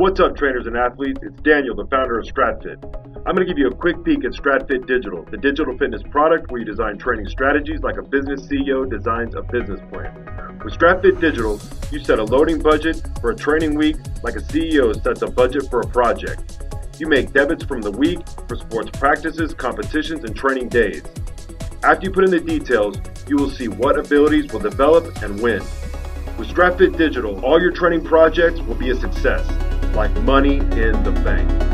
What's up, trainers and athletes? It's Daniel, the founder of StratFit. I'm going to give you a quick peek at StratFit Digital, the digital fitness product where you design training strategies like a business CEO designs a business plan. With StratFit Digital, you set a loading budget for a training week like a CEO sets a budget for a project. You make debits from the week for sports practices, competitions, and training days. After you put in the details, you will see what abilities will develop and when. With StratFit Digital, all your training projects will be a success, like money in the bank.